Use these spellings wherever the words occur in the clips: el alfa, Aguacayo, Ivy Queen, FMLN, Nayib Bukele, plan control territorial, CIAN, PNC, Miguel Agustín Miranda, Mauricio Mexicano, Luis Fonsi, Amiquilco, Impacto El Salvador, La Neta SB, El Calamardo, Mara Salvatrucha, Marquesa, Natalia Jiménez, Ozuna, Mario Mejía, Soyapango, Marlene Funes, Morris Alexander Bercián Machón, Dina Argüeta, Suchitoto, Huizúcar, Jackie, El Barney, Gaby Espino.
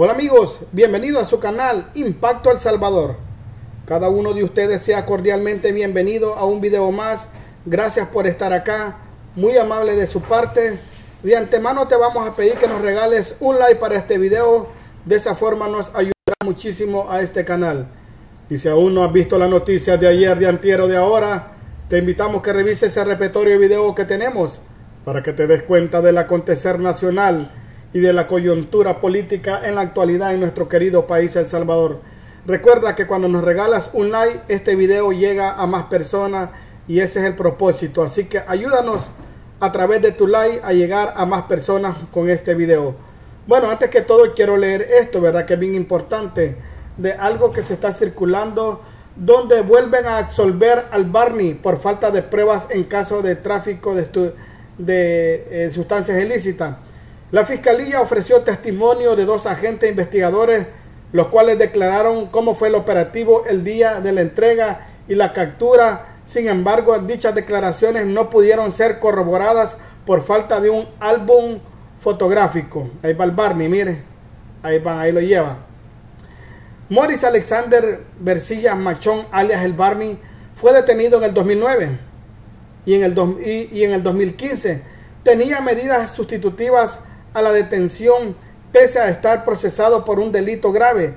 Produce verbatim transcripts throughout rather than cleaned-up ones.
Hola amigos, bienvenidos a su canal Impacto El Salvador. Cada uno de ustedes sea cordialmente bienvenido a un video más. Gracias por estar acá, muy amable de su parte. De antemano te vamos a pedir que nos regales un like para este video. De esa forma nos ayudará muchísimo a este canal. Y si aún no has visto las noticias de ayer, de antier o de ahora, te invitamos que revises ese repertorio de video que tenemos para que te des cuenta del acontecer nacional y de la coyuntura política en la actualidad en nuestro querido país El Salvador. Recuerda que cuando nos regalas un like, este video llega a más personas y ese es el propósito. Así que ayúdanos a través de tu like a llegar a más personas con este video. Bueno, antes que todo quiero leer esto, ¿verdad? Que es bien importante, de algo que se está circulando, donde vuelven a absolver al Barney por falta de pruebas en caso de tráfico de, de eh, sustancias ilícitas. La Fiscalía ofreció testimonio de dos agentes investigadores, los cuales declararon cómo fue el operativo el día de la entrega y la captura. Sin embargo, dichas declaraciones no pudieron ser corroboradas por falta de un álbum fotográfico. Ahí va el Barney, mire. Ahí van, ahí lo lleva. Morris Alexander Bercián Machón, alias El Barney, fue detenido en el dos mil nueve y en el, do, y, y en el dos mil quince. Tenía medidas sustitutivas a la detención pese a estar procesado por un delito grave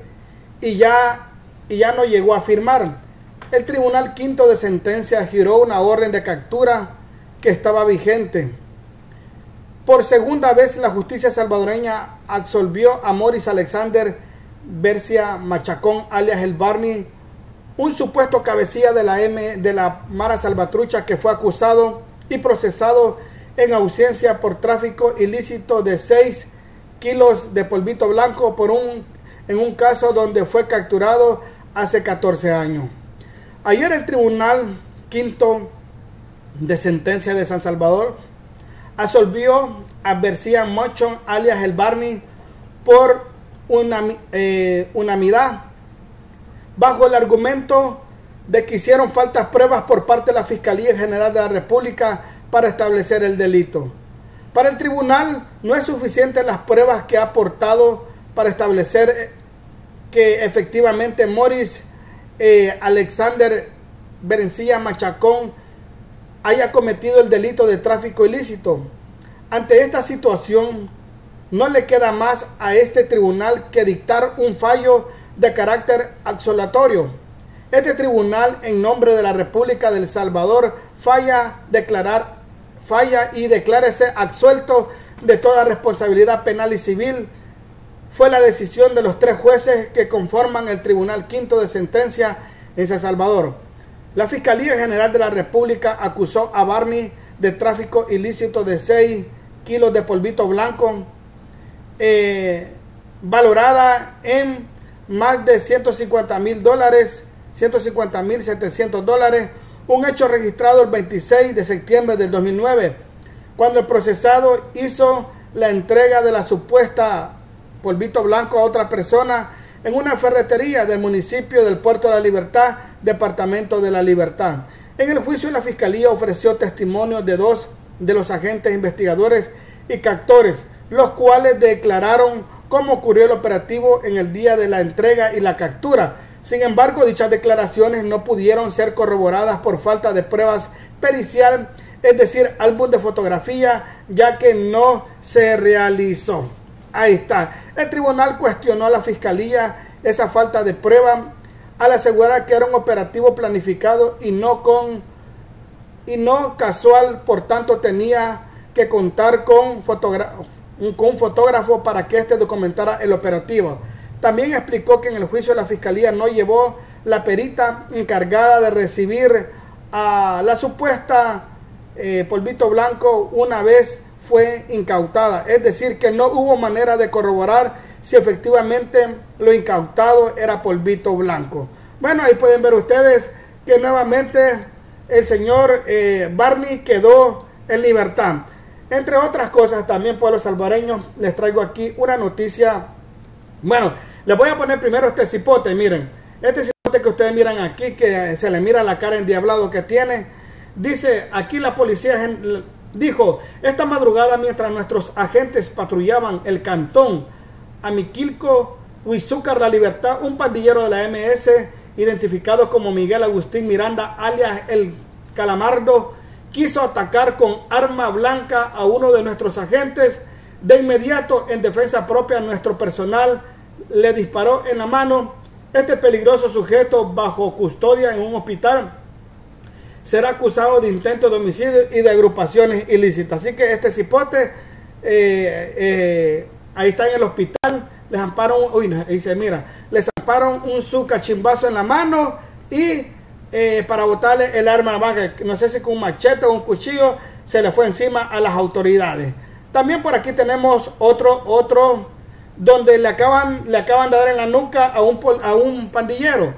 y ya, y ya no llegó a firmar. El Tribunal Quinto de Sentencia giró una orden de captura que estaba vigente. Por segunda vez la justicia salvadoreña absolvió a Morris Alexander Bercián Machón, alias El Barney, un supuesto cabecilla de la, M, de la Mara Salvatrucha, que fue acusado y procesado en ausencia por tráfico ilícito de seis kilos de polvito blanco por un, en un caso donde fue capturado hace catorce años. Ayer el Tribunal Quinto de Sentencia de San Salvador absolvió a Bercián Machón, alias El Barney, por una eh, unanimidad, bajo el argumento de que hicieron faltas pruebas por parte de la Fiscalía General de la República para establecer el delito. Para el tribunal no es suficiente las pruebas que ha aportado para establecer que efectivamente Morris eh, Alexander Bercián Machón haya cometido el delito de tráfico ilícito. Ante esta situación no le queda más a este tribunal que dictar un fallo de carácter absolutorio. Este tribunal, en nombre de la República del Salvador, falla declarar falla y declárese absuelto de toda responsabilidad penal y civil. Fue la decisión de los tres jueces que conforman el Tribunal Quinto de Sentencia en San Salvador. La Fiscalía General de la República acusó a Barney de tráfico ilícito de seis kilos de polvito blanco, eh, valorada en más de ciento cincuenta mil dólares, ciento cincuenta mil setecientos dólares, un hecho registrado el veintiséis de septiembre del dos mil nueve, cuando el procesado hizo la entrega de la supuesta polvito blanco a otra persona en una ferretería del municipio del Puerto de la Libertad, Departamento de la Libertad. En el juicio, la Fiscalía ofreció testimonio de dos de los agentes investigadores y captores, los cuales declararon cómo ocurrió el operativo en el día de la entrega y la captura. Sin embargo, dichas declaraciones no pudieron ser corroboradas por falta de pruebas pericial, es decir, álbum de fotografía, ya que no se realizó. Ahí está. El tribunal cuestionó a la Fiscalía esa falta de prueba al asegurar que era un operativo planificado y no, con, y no casual, por tanto tenía que contar con, con un fotógrafo para que éste documentara el operativo. También explicó que en el juicio la Fiscalía no llevó la perita encargada de recibir a la supuesta eh, polvito blanco una vez fue incautada. Es decir, que no hubo manera de corroborar si efectivamente lo incautado era polvito blanco. Bueno, ahí pueden ver ustedes que nuevamente el señor eh, Barney quedó en libertad. Entre otras cosas, también por los salvadoreños les traigo aquí una noticia. Bueno, les voy a poner primero este cipote, miren. Este cipote que ustedes miran aquí, que se le mira la cara endiablado que tiene. Dice, aquí la policía dijo, esta madrugada mientras nuestros agentes patrullaban el cantón Amiquilco, Huizúcar, La Libertad, un pandillero de la M S, identificado como Miguel Agustín Miranda, alias El Calamardo, quiso atacar con arma blanca a uno de nuestros agentes. De inmediato, en defensa propia, nuestro personal le disparó en la mano. Este peligroso sujeto, bajo custodia en un hospital, será acusado de intento de homicidio y de agrupaciones ilícitas. Así que este cipote, eh, eh, ahí está en el hospital, les amparon, uy, dice, mira, les amparon un su cachimbazo en la mano y eh, para botarle el arma a la banca, no sé si con un machete o un cuchillo, se le fue encima a las autoridades. También por aquí tenemos otro, otro, donde le acaban, le acaban de dar en la nuca a un, a un pandillero.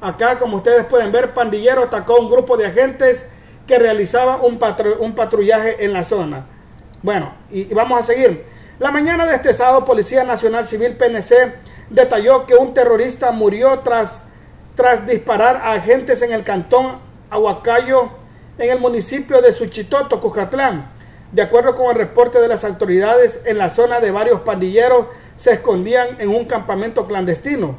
Acá, como ustedes pueden ver, pandillero atacó a un grupo de agentes que realizaba un, patru un patrullaje en la zona. Bueno, y, y vamos a seguir. La mañana de este sábado, Policía Nacional Civil P N C detalló que un terrorista murió tras, tras disparar a agentes en el cantón Aguacayo, en el municipio de Suchitoto, Cuscatlán. De acuerdo con el reporte de las autoridades, en la zona de varios pandilleros se escondían en un campamento clandestino.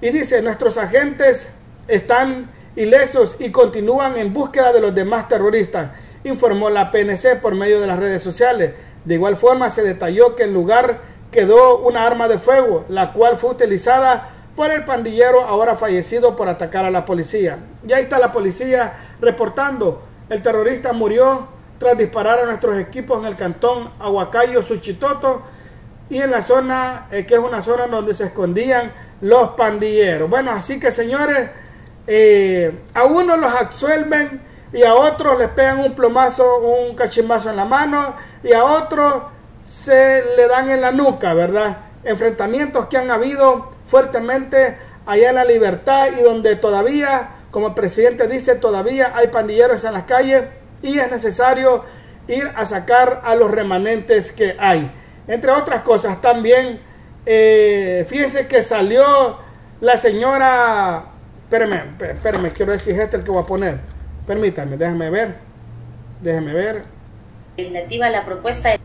Y dice, nuestros agentes están ilesos y continúan en búsqueda de los demás terroristas, informó la P N C por medio de las redes sociales. De igual forma, se detalló que en el lugar quedó una arma de fuego, la cual fue utilizada por el pandillero ahora fallecido por atacar a la policía. Y ahí está la policía reportando, el terrorista murió tras disparar a nuestros equipos en el cantón Aguacayo, Suchitoto, y en la zona, eh, que es una zona donde se escondían los pandilleros. Bueno, así que señores, eh, a unos los absuelven y a otros les pegan un plomazo, un cachimbazo en la mano, y a otros se le dan en la nuca, ¿verdad? Enfrentamientos que han habido fuertemente allá en La Libertad, y donde todavía, como el presidente dice, todavía hay pandilleros en las calles y es necesario ir a sacar a los remanentes que hay. Entre otras cosas también, Eh, fíjense que salió la señora, espérame, espérame, quiero decir este el que voy a poner, permítanme, déjenme ver, déjenme ver. La propuesta de...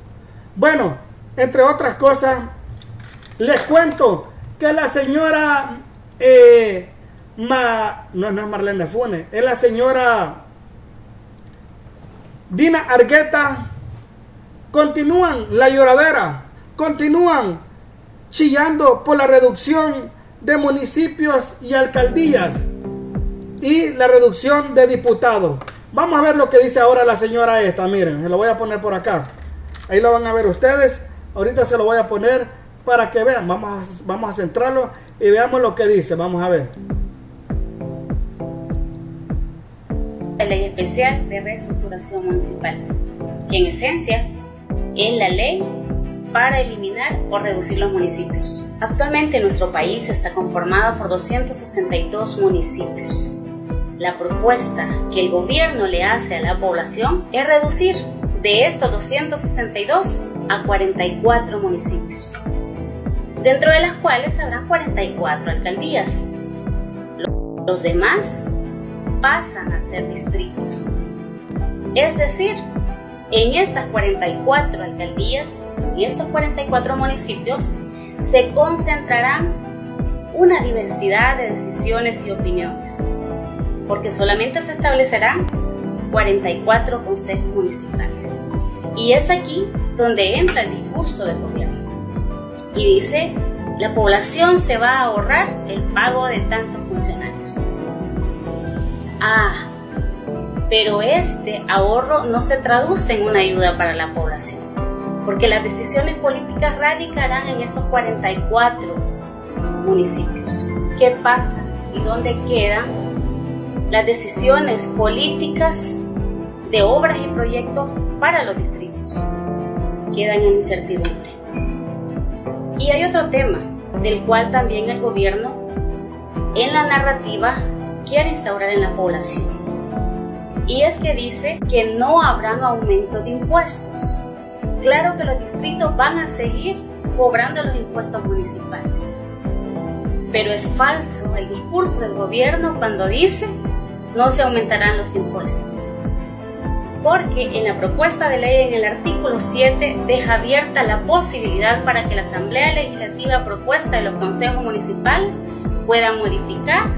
Bueno, entre otras cosas, les cuento que la señora, eh, Ma, no, no es Marlene Funes, es la señora Dina Argüeta, continúan la lloradera, continúan chillando por la reducción de municipios y alcaldías y la reducción de diputados. Vamos a ver lo que dice ahora la señora esta. Miren, se lo voy a poner por acá. Ahí lo van a ver ustedes. Ahorita se lo voy a poner para que vean. Vamos a, vamos a centrarlo y veamos lo que dice. Vamos a ver. La ley especial de reestructuración municipal, que en esencia es la ley para eliminar o reducir los municipios. Actualmente nuestro país está conformado por doscientos sesenta y dos municipios. La propuesta que el gobierno le hace a la población es reducir de estos doscientos sesenta y dos a cuarenta y cuatro municipios, dentro de las cuales habrá cuarenta y cuatro alcaldías. Los demás pasan a ser distritos. Es decir, en estas cuarenta y cuatro alcaldías, en estos cuarenta y cuatro municipios, se concentrarán una diversidad de decisiones y opiniones, porque solamente se establecerán cuarenta y cuatro consejos municipales. Y es aquí donde entra el discurso del gobierno. Y dice, la población se va a ahorrar el pago de tantos funcionarios. Ah, pero este ahorro no se traduce en una ayuda para la población, porque las decisiones políticas radicarán en esos cuarenta y cuatro municipios. ¿Qué pasa? ¿Y dónde quedan las decisiones políticas de obras y proyectos para los distritos? Quedan en incertidumbre. Y hay otro tema del cual también el gobierno, en la narrativa, quiere instaurar en la población. Y es que dice que no habrán aumento de impuestos. Claro que los distritos van a seguir cobrando los impuestos municipales. Pero es falso el discurso del gobierno cuando dice no se aumentarán los impuestos. porque en la propuesta de ley en el artículo siete deja abierta la posibilidad para que la Asamblea Legislativa propuesta de los consejos municipales puedan modificar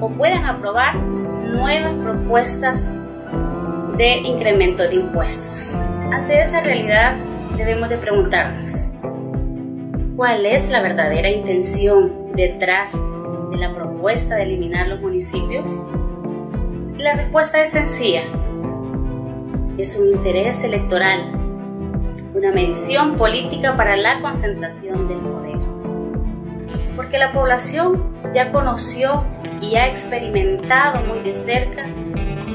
o puedan aprobar nuevas propuestas de incremento de impuestos. Ante esa realidad debemos de preguntarnos ¿cuál es la verdadera intención detrás de la propuesta de eliminar los municipios? La respuesta es sencilla. Es un interés electoral, una medición política para la concentración del poder. Porque la población ya conoció y ha experimentado muy de cerca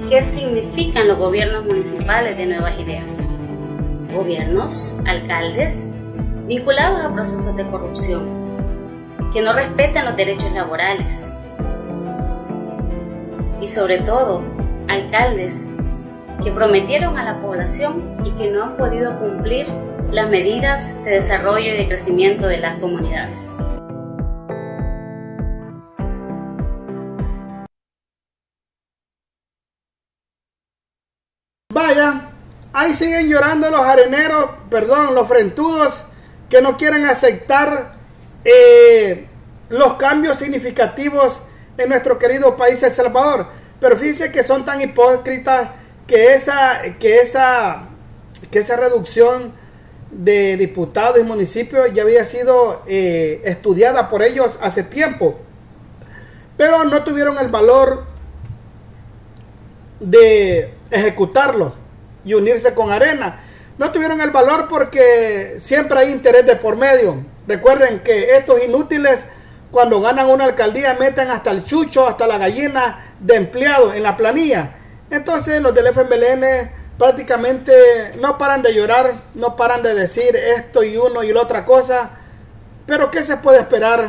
qué significan los gobiernos municipales de nuevas ideas. Gobiernos, alcaldes, vinculados a procesos de corrupción, que no respetan los derechos laborales. Y sobre todo, alcaldes que prometieron a la población y que no han podido cumplir las medidas de desarrollo y de crecimiento de las comunidades. Vaya, ahí siguen llorando los areneros, perdón, los frentudos que no quieren aceptar eh, los cambios significativos en nuestro querido país El Salvador. Pero fíjense que son tan hipócritas que esa, que esa, que esa reducción de diputados y municipios ya había sido eh, estudiada por ellos hace tiempo, pero no tuvieron el valor de ejecutarlo y unirse con Arena. No tuvieron el valor porque siempre hay interés de por medio. Recuerden que estos inútiles, cuando ganan una alcaldía, meten hasta el chucho, hasta la gallina de empleados en la planilla. Entonces los del F M L N prácticamente no paran de llorar, no paran de decir esto y uno y la otra cosa. Pero ¿qué se puede esperar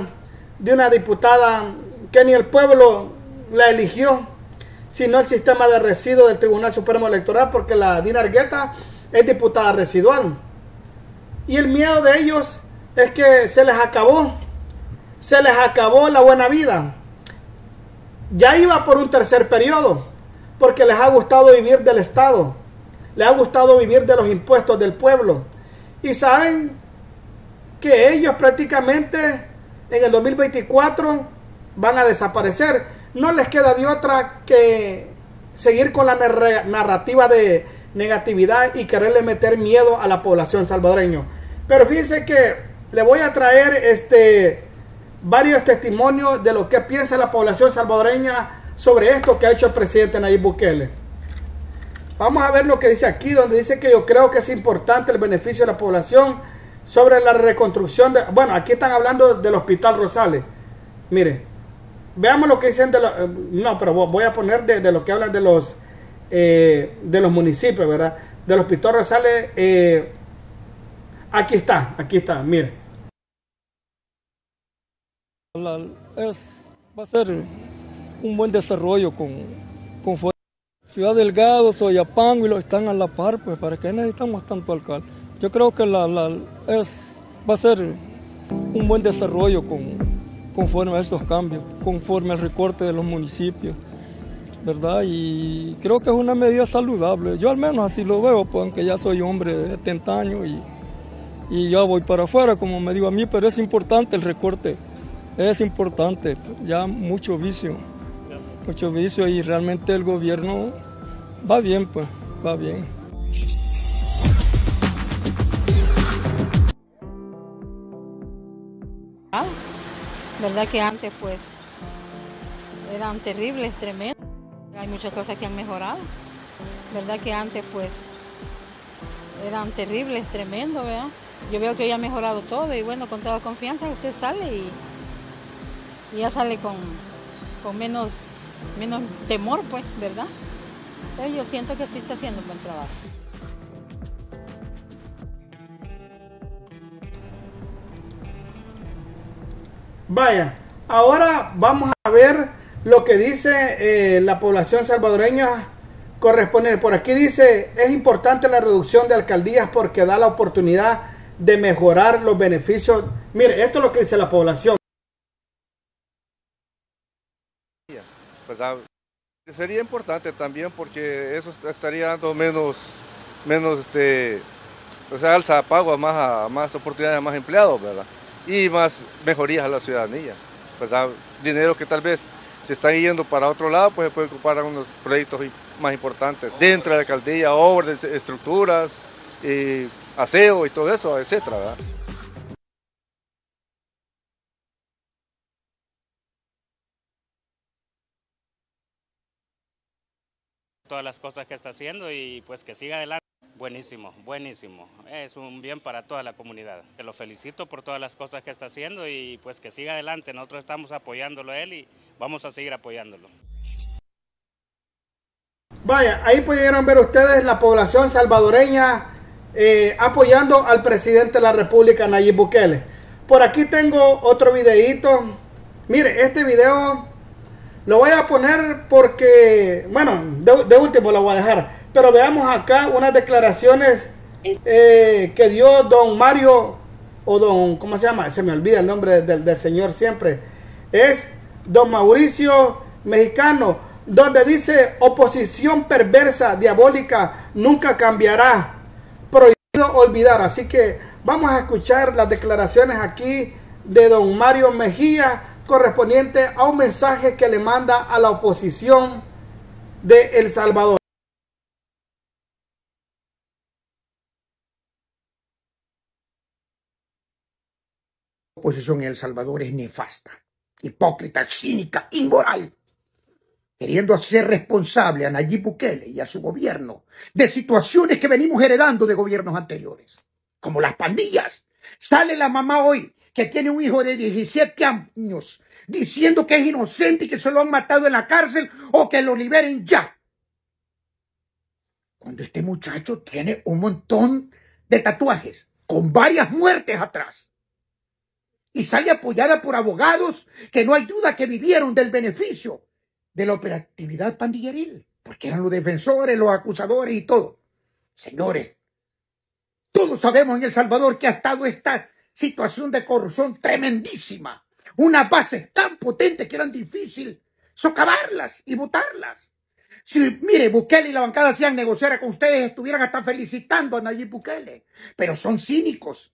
de una diputada que ni el pueblo la eligió, sino el sistema de residuos del Tribunal Supremo Electoral? Porque la Dina Argüeta es diputada residual. Y el miedo de ellos es que se les acabó, se les acabó la buena vida. Ya iba por un tercer periodo, porque les ha gustado vivir del Estado, les ha gustado vivir de los impuestos del pueblo, y saben que ellos prácticamente en el dos mil veinticuatro van a desaparecer. No les queda de otra que seguir con la narrativa de negatividad y quererle meter miedo a la población salvadoreña. Pero fíjense que le voy a traer este, varios testimonios de lo que piensa la población salvadoreña sobre esto que ha hecho el presidente Nayib Bukele. Vamos a ver lo que dice aquí, donde dice que yo creo que es importante el beneficio de la población sobre la reconstrucción de... Bueno, aquí están hablando del Hospital Rosales. Mire, veamos lo que dicen de los... No, pero voy a poner de, de lo que hablan de los eh, de los municipios, ¿verdad? Del Hospital Rosales. Eh, aquí está, aquí está, mire. Es, va a ser un buen desarrollo con, con Ciudad Delgado, Soyapango, y lo están a la par, pues para qué necesitamos tanto alcalde. Yo creo que la, la, es, va a ser un buen desarrollo con, conforme a esos cambios, conforme al recorte de los municipios, ¿verdad? Y creo que es una medida saludable. Yo al menos así lo veo, pues, aunque ya soy hombre de setenta años y, y ya voy para afuera, como me digo a mí, pero es importante el recorte, es importante, ya mucho vicio. Mucho vicio y realmente el gobierno va bien, pues, va bien. Ah, verdad que antes, pues, eran terribles, tremendos. Hay muchas cosas que han mejorado. Verdad que antes, pues, eran terribles, tremendos, ¿verdad? Yo veo que hoy ha mejorado todo y bueno, con toda confianza usted sale y, y ya sale con, con menos... menos temor, pues, ¿verdad? Yo siento que sí está haciendo un buen trabajo. Vaya, ahora vamos a ver lo que dice eh, la población salvadoreña correspondiente. Por aquí dice, es importante la reducción de alcaldías porque da la oportunidad de mejorar los beneficios. Mire, esto es lo que dice la población. ¿Verdad? Sería importante también porque eso estaría dando menos, menos este, o sea, alza a pago, a más, a más oportunidades a más empleados, ¿verdad? Y más mejorías a la ciudadanía, ¿verdad? Dinero que tal vez se están yendo para otro lado, pues se puede ocupar algunos proyectos más importantes dentro de la alcaldía, obras, estructuras, y aseo y todo eso, etcétera, ¿verdad? Todas las cosas que está haciendo y pues que siga adelante. Buenísimo, buenísimo. Es un bien para toda la comunidad. Te lo felicito por todas las cosas que está haciendo y pues que siga adelante. Nosotros estamos apoyándolo a él y vamos a seguir apoyándolo. Vaya, ahí pudieron ver ustedes la población salvadoreña eh, apoyando al presidente de la República, Nayib Bukele. Por aquí tengo otro videíto. Mire, este video lo voy a poner porque, bueno, de, de último lo voy a dejar. Pero veamos acá unas declaraciones eh, que dio don Mario, o don, ¿cómo se llama? Se me olvida el nombre del, del señor siempre. Es don Mauricio Mexicano, donde dice: oposición perversa, diabólica, nunca cambiará. Prohibido olvidar. Así que vamos a escuchar las declaraciones aquí de don Mario Mejía, correspondiente a un mensaje que le manda a la oposición de El Salvador. La oposición en El Salvador es nefasta, hipócrita, cínica, inmoral, queriendo hacer responsable a Nayib Bukele y a su gobierno de situaciones que venimos heredando de gobiernos anteriores, como las pandillas. Sale la mamá hoy que tiene un hijo de diecisiete años, diciendo que es inocente y que se lo han matado en la cárcel o que lo liberen ya. Cuando este muchacho tiene un montón de tatuajes, con varias muertes atrás, y sale apoyada por abogados que no hay duda que vivieron del beneficio de la operatividad pandilleril, porque eran los defensores, los acusadores y todo. Señores, todos sabemos en El Salvador que ha estado esta situación de corrupción tremendísima. Unas bases tan potentes que eran difícil socavarlas y botarlas. Si, mire, Bukele y la bancada hacían negociar con ustedes, estuvieran hasta felicitando a Nayib Bukele. Pero son cínicos.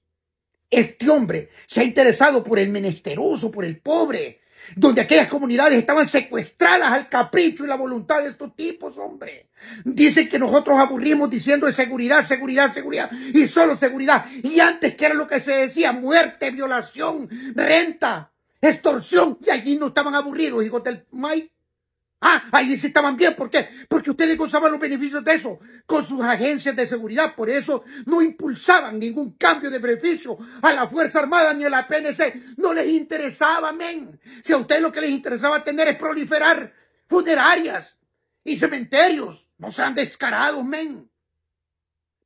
Este hombre se ha interesado por el menesteroso, por el pobre, donde aquellas comunidades estaban secuestradas al capricho y la voluntad de estos tipos, hombre. Dicen que nosotros aburrimos diciendo de seguridad, seguridad, seguridad y solo seguridad. Y antes, que era lo que se decía? Muerte, violación, renta, extorsión. Y allí no estaban aburridos, hijos del maíz. Ah, allí sí estaban bien. ¿Por qué? Porque ustedes gozaban los beneficios de eso con sus agencias de seguridad. Por eso no impulsaban ningún cambio de beneficio a la Fuerza Armada ni a la P N C. No les interesaba, men. Si a ustedes lo que les interesaba tener es proliferar funerarias y cementerios. No sean descarados, men.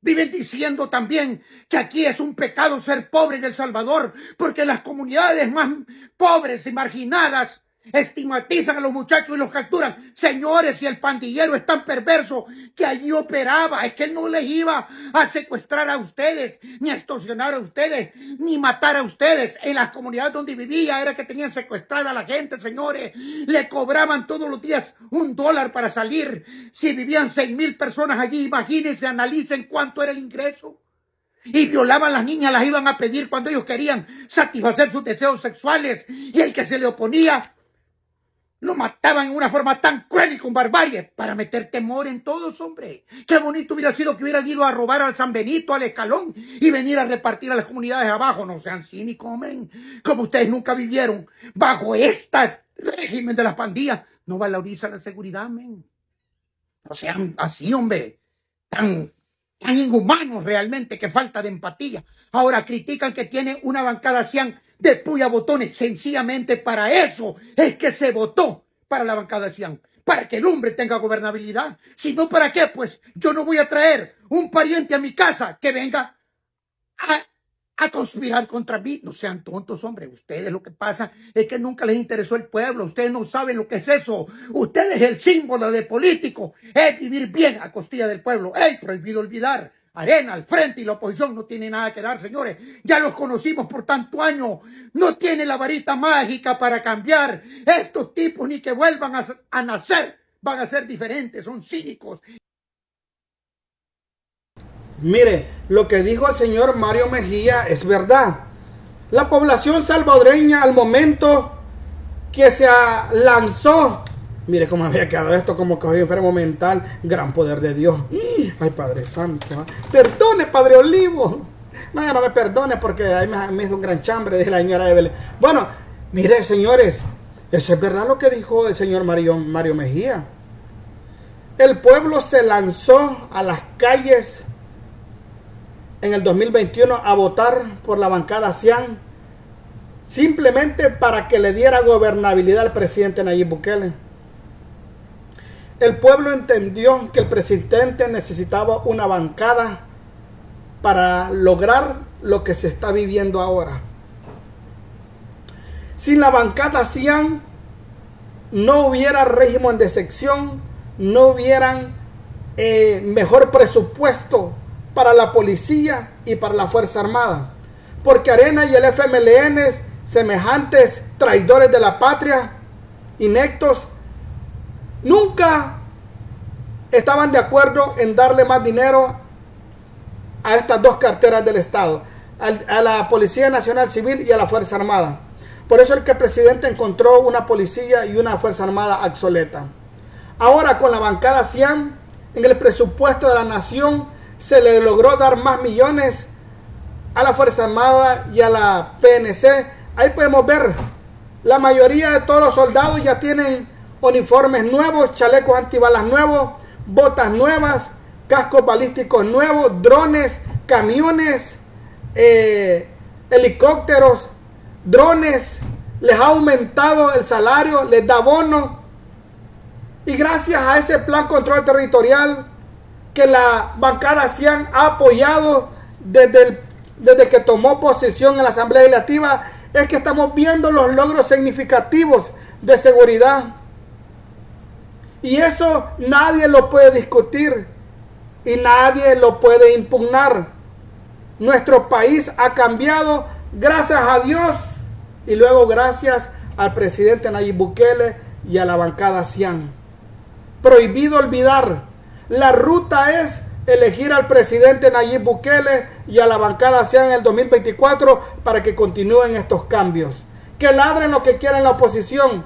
Viven diciendo también que aquí es un pecado ser pobre en El Salvador, porque las comunidades más pobres y marginadas estigmatizan a los muchachos y los capturan. Señores, si el pandillero es tan perverso que allí operaba, es que no les iba a secuestrar a ustedes, ni a extorsionar a ustedes, ni matar a ustedes. En las comunidades donde vivía era que tenían secuestrada a la gente, señores. Le cobraban todos los días un dólar para salir. Si vivían seis mil personas allí, imagínense, analicen cuánto era el ingreso. Y violaban a las niñas, las iban a pedir cuando ellos querían satisfacer sus deseos sexuales. Y el que se le oponía lo mataban en una forma tan cruel y con barbarie para meter temor en todos, hombre. Qué bonito hubiera sido que hubieran ido a robar al San Benito, al Escalón, y venir a repartir a las comunidades abajo. No sean cínicos, men. Como ustedes nunca vivieron bajo este régimen de las pandillas, no valoriza la seguridad, men. No sean así, hombre. Tan, tan inhumanos realmente, que falta de empatía. Ahora critican que tiene una bancada cian de puya botones. Sencillamente para eso es que se votó para la bancada cian, para que el hombre tenga gobernabilidad. Si no, ¿para qué? Pues yo no voy a traer un pariente a mi casa que venga a, a conspirar contra mí. No sean tontos, hombre. Ustedes lo que pasa es que nunca les interesó el pueblo. Ustedes no saben lo que es eso. Ustedes, el símbolo de político es vivir bien a costilla del pueblo. ¡Ey! Prohibido olvidar. Arena, al frente, y la oposición no tiene nada que dar, señores. Ya los conocimos por tanto año. No tiene la varita mágica para cambiar estos tipos, ni que vuelvan a, a nacer van a ser diferentes, son cínicos. Mire, lo que dijo el señor Mario Mejía es verdad. La población salvadoreña al momento que se lanzó, mire cómo había quedado esto, como que hoy enfermo mental, gran poder de Dios. Ay, Padre Santo, ¿eh? Perdone, Padre Olivo. No, ya no me perdone porque ahí me, me hizo un gran chambre de la señora Evelyn. Bueno, mire, señores, eso es verdad lo que dijo el señor Mario, Mario Mejía. El pueblo se lanzó a las calles en el dos mil veintiuno a votar por la bancada C I A N simplemente para que le diera gobernabilidad al presidente Nayib Bukele. El pueblo entendió que el presidente necesitaba una bancada para lograr lo que se está viviendo ahora. Sin la bancada C I A N no hubiera régimen de sección, no hubieran eh, mejor presupuesto para la policía y para la Fuerza Armada, porque Arena y el F M L N, semejantes traidores de la patria, ineptos, nunca estaban de acuerdo en darle más dinero a estas dos carteras del Estado, a la Policía Nacional Civil y a la Fuerza Armada. Por eso el que el presidente encontró una policía y una Fuerza Armada obsoleta. Ahora con la bancada C I A N, en el presupuesto de la nación, se le logró dar más millones a la Fuerza Armada y a la P N C. Ahí podemos ver, la mayoría de todos los soldados ya tienen uniformes nuevos, chalecos antibalas nuevos, botas nuevas, cascos balísticos nuevos, drones, camiones, eh, helicópteros, drones. Les ha aumentado el salario, les da bono. Y gracias a ese plan control territorial que la bancada C I A N ha apoyado desde, el, desde que tomó posesión en la Asamblea Legislativa, es que estamos viendo los logros significativos de seguridad. Y eso nadie lo puede discutir y nadie lo puede impugnar. Nuestro país ha cambiado gracias a Dios y luego gracias al presidente Nayib Bukele y a la bancada C I A N. Prohibido olvidar. La ruta es elegir al presidente Nayib Bukele y a la bancada C I A N en el dos mil veinticuatro para que continúen estos cambios. Que ladren lo que quieran la oposición.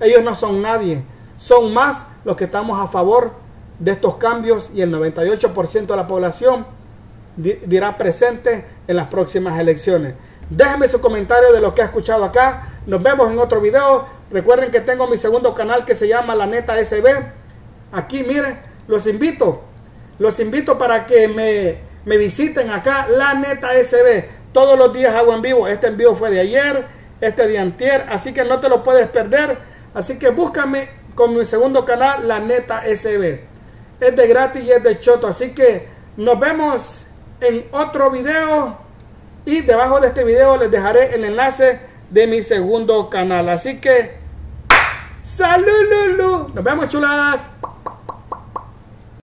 Ellos no son nadie. Son más los que estamos a favor de estos cambios y el noventa y ocho por ciento de la población dirá presente en las próximas elecciones. Déjenme su comentario de lo que ha escuchado acá. Nos vemos en otro video. Recuerden que tengo mi segundo canal que se llama La Neta S B. Aquí, miren. Los invito, los invito para que me, me visiten acá, La Neta S B. Todos los días hago en vivo. Este en vivo fue de ayer, este de antier, así que no te lo puedes perder. Así que búscame con mi segundo canal, La Neta S B. Es de gratis y es de choto. Así que nos vemos en otro video. Y debajo de este video les dejaré el enlace de mi segundo canal. Así que, ¡salud, Lulu! Nos vemos, chuladas.